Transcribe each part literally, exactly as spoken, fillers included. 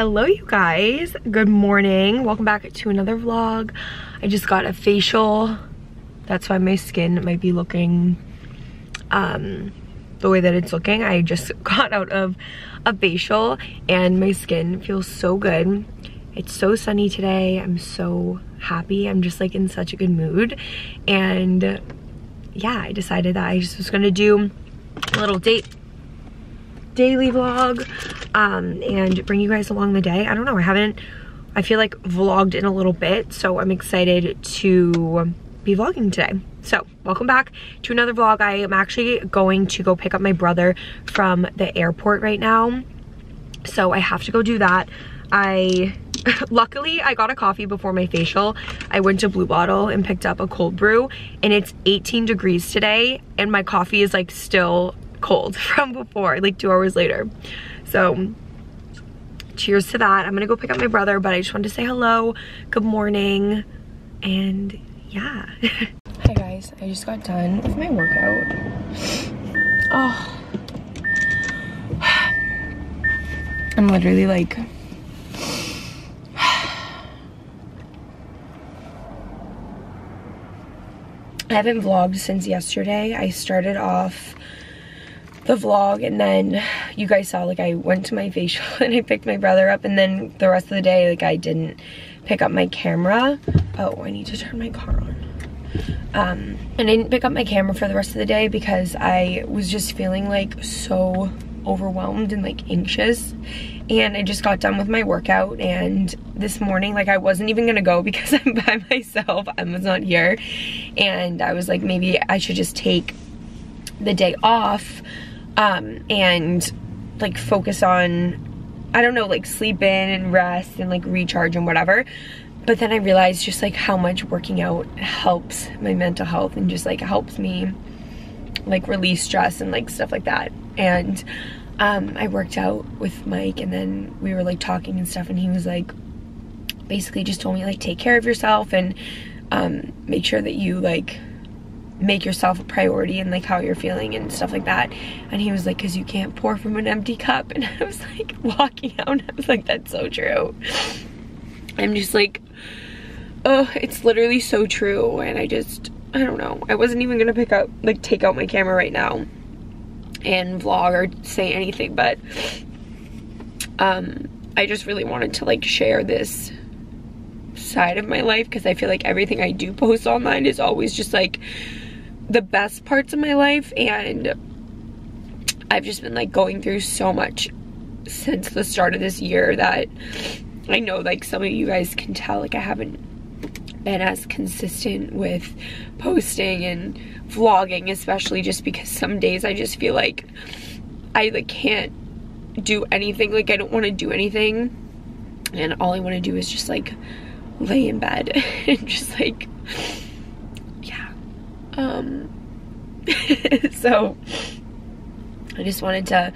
Hello you guys, good morning, welcome back to another vlog. I just got a facial, that's why my skin might be looking um the way that it's looking. I just got out of a facial and my skin feels so good. It's so sunny today, I'm so happy, I'm just like in such a good mood. And yeah, I decided that I just was gonna do a little date daily vlog um and bring you guys along the day. I don't know, I haven't I feel like vlogged in a little bit, so I'm excited to be vlogging today. So welcome back to another vlog. I am actually going to go pick up my brother from the airport right now, so I have to go do that. I luckily I got a coffee before my facial. I went to Blue Bottle and picked up a cold brew, and it's eighteen degrees today and my coffee is like still cold from before, like two hours later. So cheers to that. I'm gonna go pick up my brother, but I just wanted to say hello, good morning, and yeah. Hi guys, I just got done with my workout. Oh, I'm literally like I haven't vlogged since yesterday. I started off the vlog and then you guys saw like I went to my facial and I picked my brother up, and then the rest of the day like I didn't pick up my camera. Oh, I need to turn my car on. Um, and I didn't pick up my camera for the rest of the day because I was just feeling like so overwhelmed and like anxious, and I just got done with my workout. And this morning like I wasn't even gonna go because I'm by myself, Emma's not here, and I was like maybe I should just take the day off Um, and like focus on, I don't know, like sleep in and rest and like recharge and whatever. But then I realized just like how much working out helps my mental health and just like helps me like release stress and like stuff like that. And um, I worked out with Mike, and then we were like talking and stuff, and he was like basically just told me like take care of yourself and um, make sure that you like make yourself a priority and like how you're feeling and stuff like that. And he was like, because you can't pour from an empty cup. And I was like walking out and I was like, that's so true. I'm just like, oh, it's literally so true. And I just, I don't know, I wasn't even gonna pick up like take out my camera right now and vlog or say anything, but um I just really wanted to like share this side of my life, because I feel like everything I do post online is always just like the best parts of my life. And I've just been like going through so much since the start of this year that I know like some of you guys can tell like I haven't been as consistent with posting and vlogging, especially just because some days I just feel like I like can't do anything, like I don't want to do anything, and all I want to do is just like lay in bed and just like yeah um so I just wanted to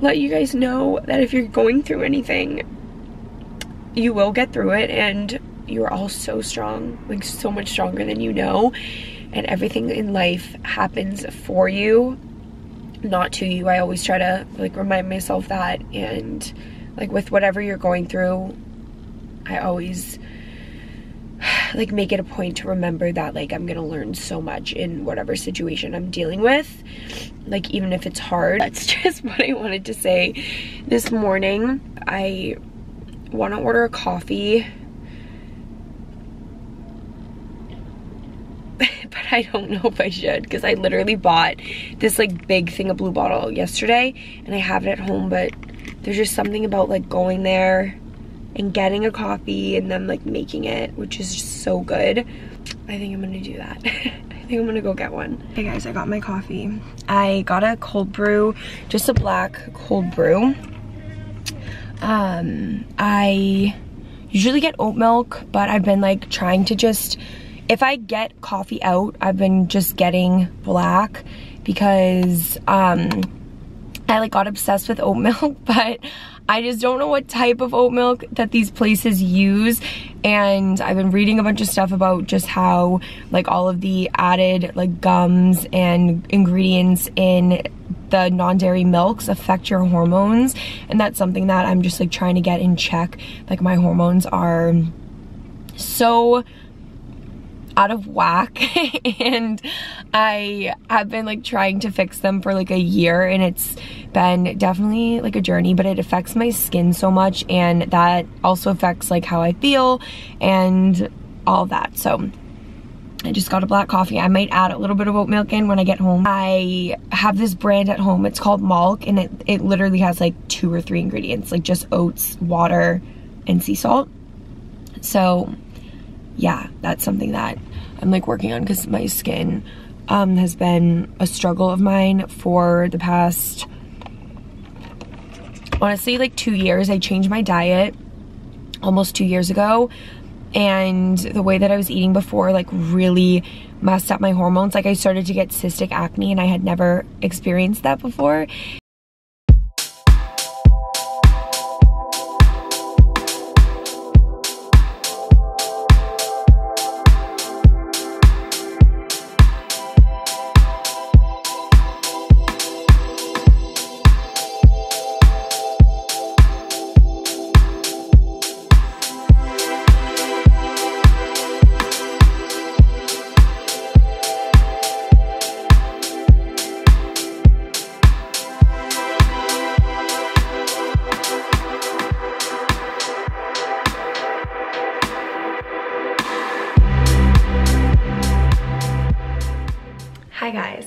let you guys know that if you're going through anything, you will get through it, and you are all so strong, like so much stronger than you know, and everything in life happens for you, not to you. I always try to like remind myself that, and like with whatever you're going through, I always like make it a point to remember that like I'm gonna learn so much in whatever situation I'm dealing with, like even if it's hard. That's just what I wanted to say this morning. I want to order a coffee but I don't know if I should, because I literally bought this like big thing of Blue Bottle yesterday and I have it at home, but there's just something about like going there and getting a coffee and then like making it, which is just so good. I think I'm gonna do that. I think I'm gonna go get one. Hey guys, I got my coffee. I got a cold brew, just a black cold brew. Um, I usually get oat milk, but I've been like trying to just, if I get coffee out, I've been just getting black, because um, I like got obsessed with oat milk, but I just don't know what type of oat milk that these places use. And I've been reading a bunch of stuff about just how like all of the added like gums and ingredients in the non-dairy milks affect your hormones, and that's something that I'm just like trying to get in check. Like my hormones are so out of whack and I have been like trying to fix them for like a year, and it's been definitely like a journey, but it affects my skin so much, and that also affects like how I feel and all that. So I just got a black coffee. I might add a little bit of oat milk in when I get home. I have this brand at home, it's called Malk, and it, it literally has like two or three ingredients, like just oats, water, and sea salt. So yeah, that's something that I'm like working on, because my skin um, has been a struggle of mine for the past, honestly, like two years. I changed my diet almost two years ago, and the way that I was eating before like really messed up my hormones. Like I started to get cystic acne, and I had never experienced that before.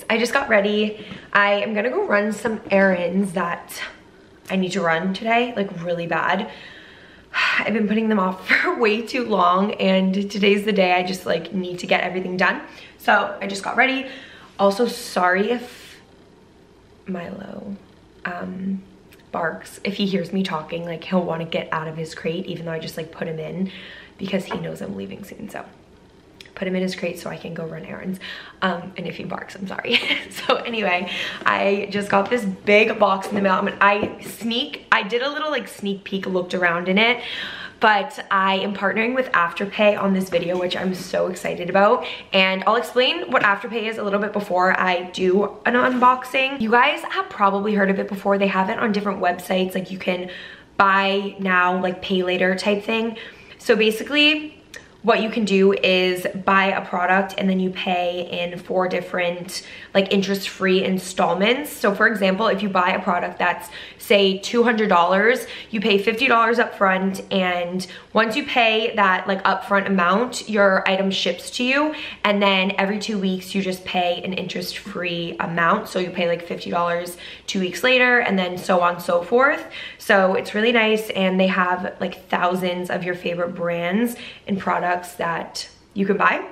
I just got ready. I am gonna go run some errands that I need to run today, like really bad. I've been putting them off for way too long, and today's the day I just like need to get everything done. So I just got ready. Also, sorry if Milo um, barks. If he hears me talking, like he'll wanna get out of his crate, even though I just like put him in because he knows I'm leaving soon, so. Put him in his crate so I can go run errands. Um, and if he barks, I'm sorry. So anyway, I just got this big box in the mail. I mean, I sneak, I did a little like sneak peek, looked around in it, but I am partnering with Afterpay on this video, which I'm so excited about. And I'll explain what Afterpay is a little bit before I do an unboxing. You guys have probably heard of it before. They have it on different websites. Like you can buy now, like pay later type thing. So basically, what you can do is buy a product and then you pay in four different like interest-free installments. So for example, if you buy a product that's say two hundred dollars, you pay fifty dollars up front, and once you pay that like upfront amount, your item ships to you, and then every two weeks you just pay an interest-free amount. So you pay like fifty dollars two weeks later, and then so on so forth. So it's really nice, and they have like thousands of your favorite brands and products that you can buy.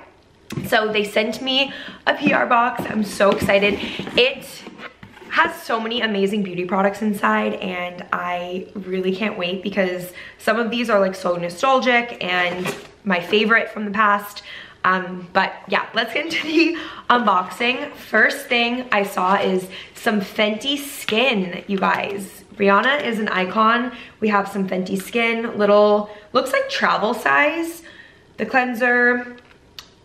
So they sent me a P R box. I'm so excited. It has so many amazing beauty products inside, and I really can't wait, because some of these are like so nostalgic and my favorite from the past. Um, but yeah, let's get into the unboxing. First thing I saw is some Fenty Skin, you guys. Rihanna is an icon. We have some Fenty Skin, little, looks like travel size. The cleanser,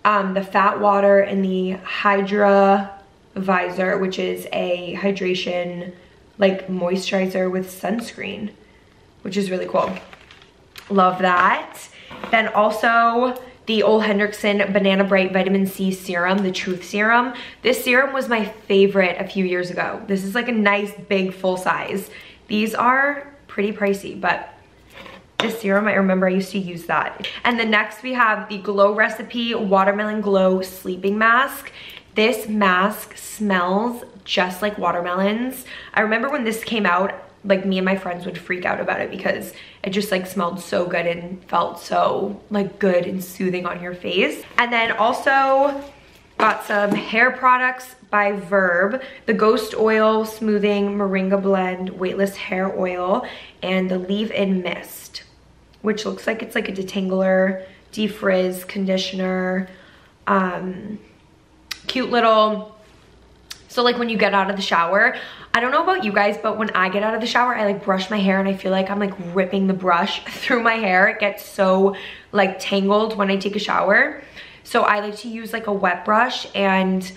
um, the fat water, and the Hydra Visor, which is a hydration, like moisturizer with sunscreen, which is really cool. Love that. Then also the Ole Henriksel Banana Bright Vitamin C Serum, the Truth Serum. This serum was my favorite a few years ago. This is like a nice big full size. These are pretty pricey, but this serum, I remember I used to use that. And then next we have the Glow Recipe Watermelon Glow Sleeping Mask. This mask smells just like watermelons. I remember when this came out, like me and my friends would freak out about it because it just like smelled so good and felt so like good and soothing on your face. And then also got some hair products by Verb, the Ghost Oil Smoothing Moringa Blend Weightless Hair Oil, and the Leave-In Mist, which looks like it's like a detangler, defrizz, conditioner, um, cute little, so like when you get out of the shower, I don't know about you guys, but when I get out of the shower, I like brush my hair and I feel like I'm like ripping the brush through my hair. It gets so like tangled when I take a shower. So I like to use like a wet brush, and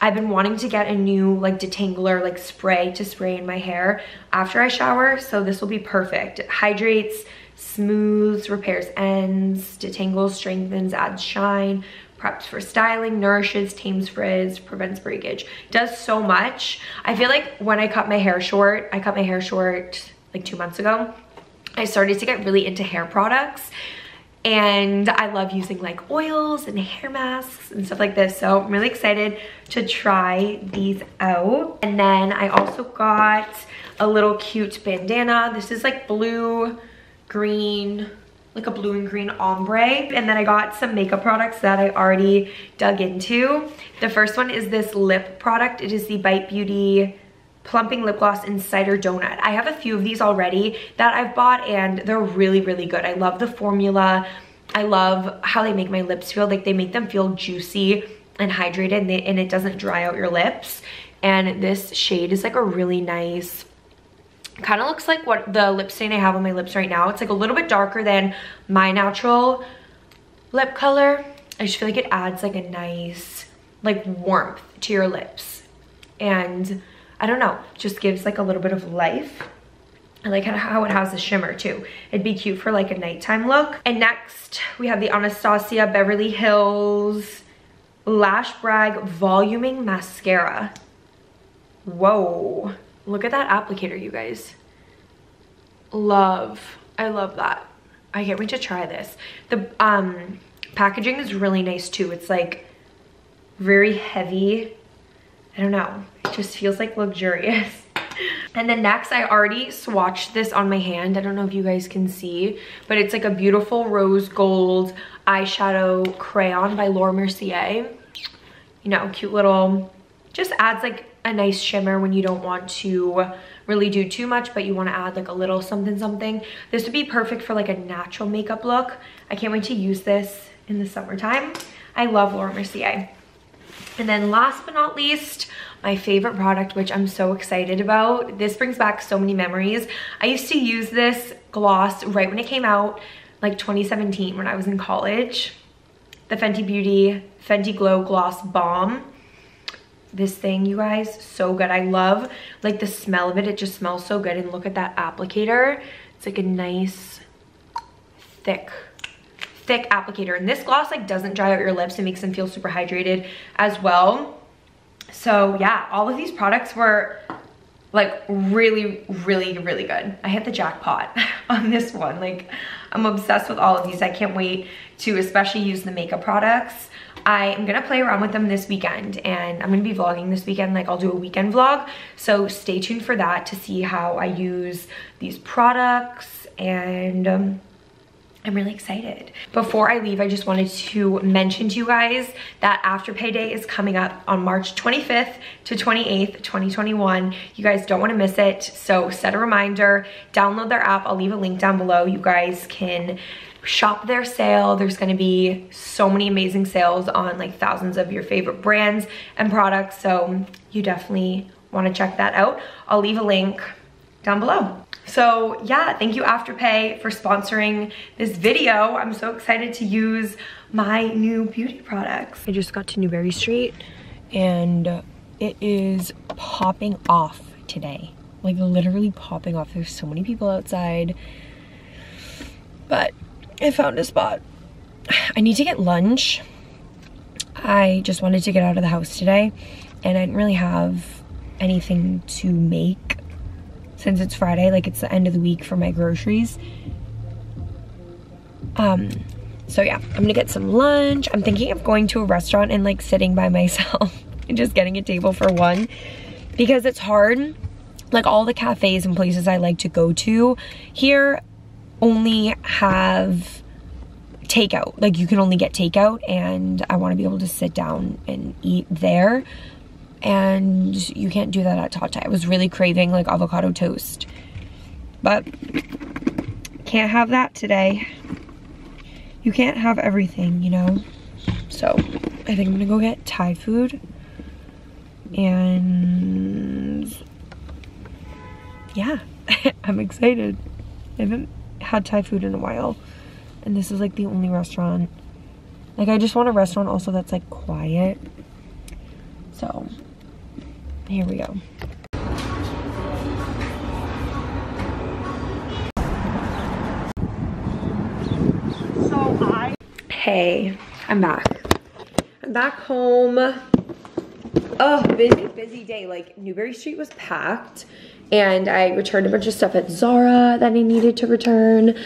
I've been wanting to get a new like detangler, like spray to spray in my hair after I shower, so this will be perfect. It hydrates, smooths, repairs ends, detangles, strengthens, adds shine, preps for styling, nourishes, tames frizz, prevents breakage. Does so much. I feel like when I cut my hair short, I cut my hair short like two months ago, I started to get really into hair products. And I love using like oils and hair masks and stuff like this. So I'm really excited to try these out. And then I also got a little cute bandana. This is like blue, green, like a blue and green ombre. And then I got some makeup products that I already dug into. The first one is this lip product. It is the Bite Beauty Plumping Lip Gloss in Cider Donut. I have a few of these already that I've bought and they're really, really good. I love the formula. I love how they make my lips feel. Like they make them feel juicy and hydrated, and, they, and it doesn't dry out your lips. And this shade is like a really nice, kind of looks like what the lip stain I have on my lips right now. It's like a little bit darker than my natural lip color. I just feel like it adds like a nice like warmth to your lips. And I don't know, just gives like a little bit of life. I like how it has a shimmer too. It'd be cute for like a nighttime look. And next we have the Anastasia Beverly Hills Lash Brag Voluming Mascara. Whoa, look at that applicator, you guys. Love, I love that. I can't wait to try this. The um, packaging is really nice too. It's like very heavy. I don't know, it just feels like luxurious. And then next, I already swatched this on my hand. I don't know if you guys can see, but it's like a beautiful rose gold eyeshadow crayon by Laura Mercier. You know, cute little, just adds like a nice shimmer when you don't want to really do too much, but you want to add like a little something something. This would be perfect for like a natural makeup look. I can't wait to use this in the summertime. I love Laura Mercier. And then last but not least, my favorite product, which I'm so excited about. This brings back so many memories. I used to use this gloss right when it came out, like twenty seventeen, when I was in college. The Fenty Beauty Fenty Glow Gloss Bomb. This thing, you guys, so good. I love like the smell of it. It just smells so good. And look at that applicator. It's like a nice, thick thick applicator, and this gloss like doesn't dry out your lips. It makes them feel super hydrated as well. So yeah, all of these products were like really, really, really good. I hit the jackpot on this one. Like, I'm obsessed with all of these. I can't wait to especially use the makeup products. I am gonna play around with them this weekend, and I'm gonna be vlogging this weekend. Like, I'll do a weekend vlog, so stay tuned for that to see how I use these products. And um I'm really excited. Before I leave, I just wanted to mention to you guys that Afterpay Day is coming up on March twenty-fifth to twenty-eighth, twenty twenty-one. You guys don't want to miss it, so set a reminder. Download their app. I'll leave a link down below. You guys can shop their sale. There's going to be so many amazing sales on like thousands of your favorite brands and products, so you definitely want to check that out. I'll leave a link down below. So yeah, thank you Afterpay for sponsoring this video. I'm so excited to use my new beauty products. I just got to Newbury Street and it is popping off today. Like, literally popping off. There's so many people outside, but I found a spot. I need to get lunch. I just wanted to get out of the house today and I didn't really have anything to make. Since it's Friday, like, it's the end of the week for my groceries. Um, so yeah, I'm gonna get some lunch. I'm thinking of going to a restaurant and like sitting by myself and just getting a table for one, because it's hard. Like, all the cafes and places I like to go to here only have takeout. Like, you can only get takeout, and I wanna be able to sit down and eat there. And you can't do that at Tata. I was really craving like avocado toast, but can't have that today. You can't have everything, you know? So I think I'm gonna go get Thai food, and yeah, I'm excited. I haven't had Thai food in a while, and this is like the only restaurant. Like, I just want a restaurant also that's like quiet. So here we go. So I hey, I'm back. I'm back home. Oh, busy, busy day. Like Newbury Street was packed, and I returned a bunch of stuff at Zara that I needed to return.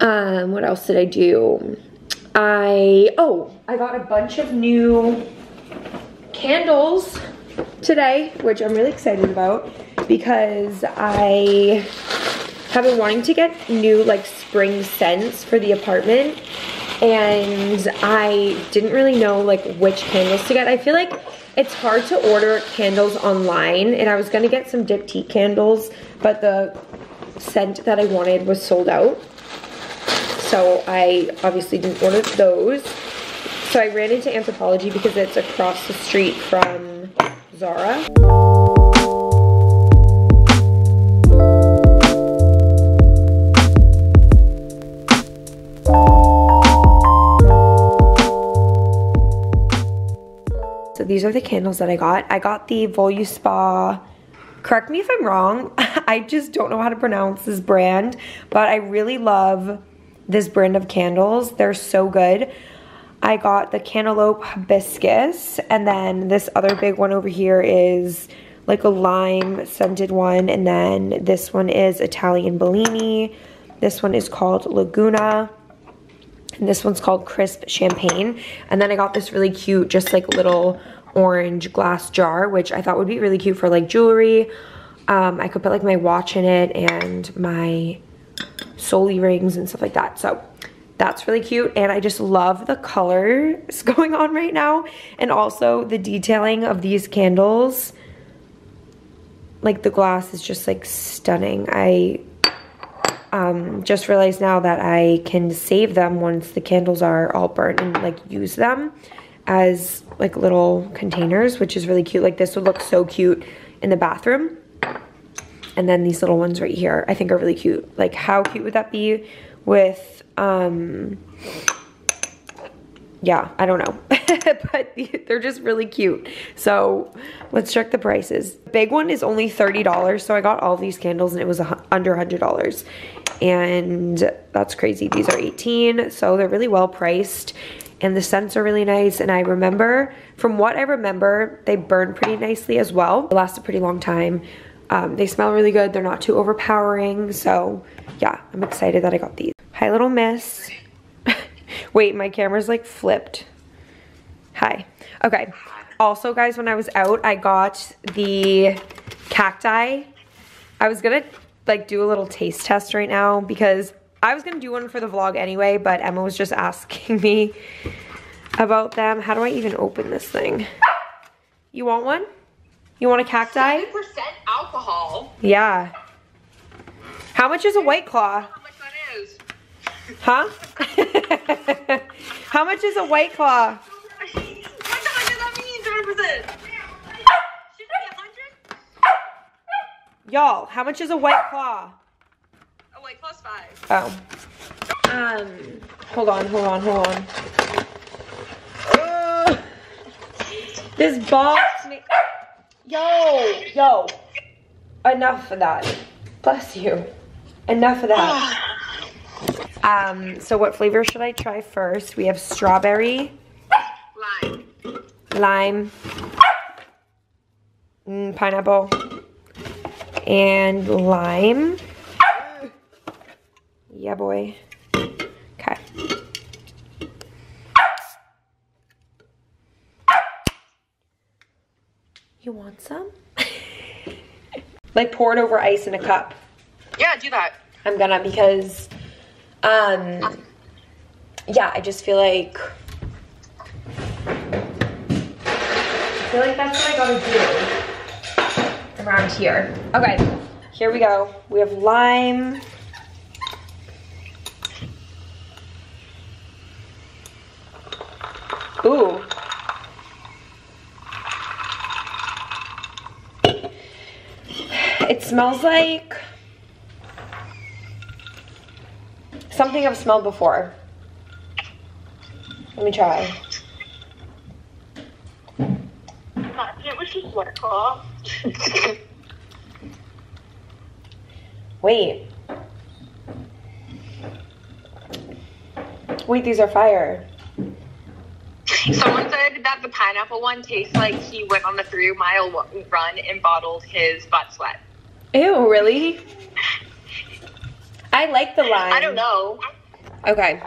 Um, what else did I do? I, oh, I got a bunch of new candles today, which I'm really excited about because I have been wanting to get new like spring scents for the apartment, and I didn't really know like which candles to get. I feel like it's hard to order candles online, and I was gonna get some diptyque candles, but the scent that I wanted was sold out. So I obviously didn't order those. So I ran into Anthropology because it's across the street from Zara. So these are the candles that I got. I got the Voluspa. Correct me if I'm wrong. I just don't know how to pronounce this brand, but I really love this brand of candles. They're so good. I got the cantaloupe hibiscus, and then this other big one over here is like a lime scented one, and then this one is Italian Bellini. This one is called Laguna, and this one's called Crisp Champagne. And then I got this really cute just like little orange glass jar, which I thought would be really cute for like jewelry. Um, I could put like my watch in it and my soul earrings and stuff like that. So that's really cute, and I just love the colors going on right now, and also the detailing of these candles. Like the glass is just like stunning. I um, just realized now that I can save them once the candles are all burnt and like use them as like little containers, which is really cute. Like this would look so cute in the bathroom. And then these little ones right here, I think are really cute. Like how cute would that be with, um, yeah, I don't know. But they're just really cute. So let's check the prices. The big one is only thirty dollars. So I got all these candles and it was under one hundred dollars. And that's crazy. These are eighteen dollars. So they're really well priced. And the scents are really nice. And I remember, from what I remember, they burn pretty nicely as well. They last a pretty long time. Um, they smell really good. They're not too overpowering. So yeah, I'm excited that I got these. Hi, little miss. Wait, my camera's like flipped. Hi. Okay. Also, guys, when I was out, I got the Cacti. I was gonna like do a little taste test right now because I was gonna do one for the vlog anyway, but Emma was just asking me about them. How do I even open this thing? You want one? You want a Cacti? seven percent alcohol. Yeah. How much is a White Claw? How much that is. Huh? How much is a White Claw? What the heck does that mean, one hundred percent? Should it be one hundred? Y'all, how much is a White Claw? A White Claw's five. Oh. Um, hold on, hold on, hold on. Uh, this box me. Yo, yo, enough of that. Bless you. Enough of that. Um, so what flavor should I try first? We have strawberry. Lime. Lime. Mm, pineapple. And lime. Yeah, boy. Okay. You want some? Like pour it over ice in a cup. Yeah, do that. I'm gonna because, um, yeah, I just feel like, I feel like that's what I gotta do around here. Okay, here we go. We have lime. Ooh. It smells like something I've smelled before. Let me try. what it costs. Wait. Wait, these are fire. Someone said that the pineapple one tastes like he went on the three mile run and bottled his butt sweat. Ew, really? I like the lime. I don't know. Okay,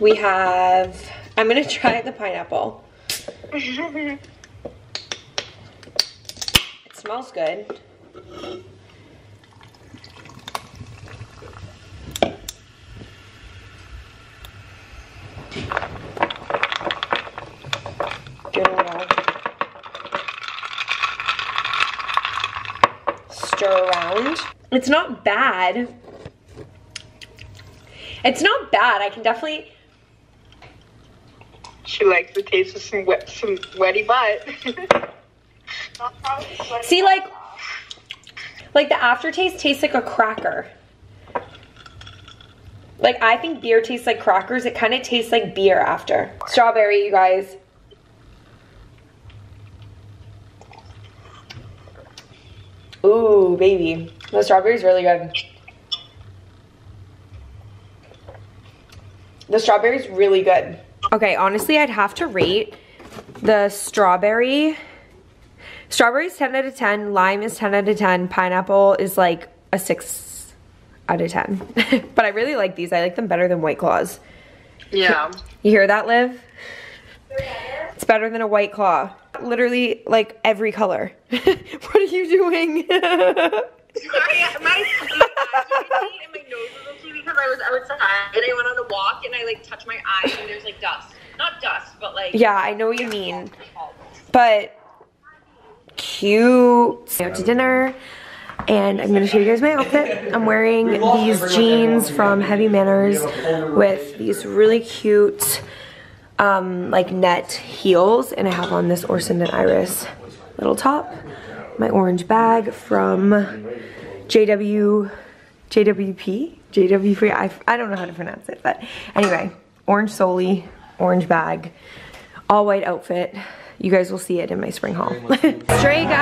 we have, I'm gonna try the pineapple. It smells good. Give it a whirl. Stir around. It's not bad. It's not bad. I can definitely. She likes the taste of some wet, some wetty butt. See, like, like the aftertaste tastes like a cracker. Like, I think beer tastes like crackers. It kind of tastes like beer after. Strawberry, you guys. Ooh, baby. The strawberry's really good. The strawberry's really good. Okay, honestly, I'd have to rate the strawberry. Strawberry's ten out of ten, lime is ten out of ten, pineapple is like a six out of ten. But I really like these. I like them better than White Claws. Yeah. You hear that, Liv? It's better than a White Claw. Literally, like, every color. What are you doing? I, my, my eyes are itchy and my nose is itchy because I was outside and I went on a walk and I, like, touched my eyes and there's, like, dust. Not dust, but, like... Yeah, I know what you mean. But... Cute. So to dinner. And I'm going to show you guys my outfit. I'm wearing these jeans from Heavy Manners with these really cute... Um, like net heels, and I have on this Orson and Iris little top, my orange bag from J W J W P J W P. I, I don't know how to pronounce it, but anyway, orange soli, orange bag, all white outfit. You guys will see it in my spring haul. Strega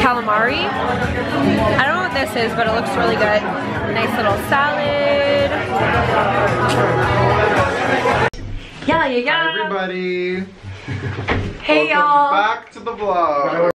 calamari. I don't know what this is, but it looks really good. Nice little salad. Yeah, yeah, yeah. Hi everybody. Hey y'all. Back to the vlog.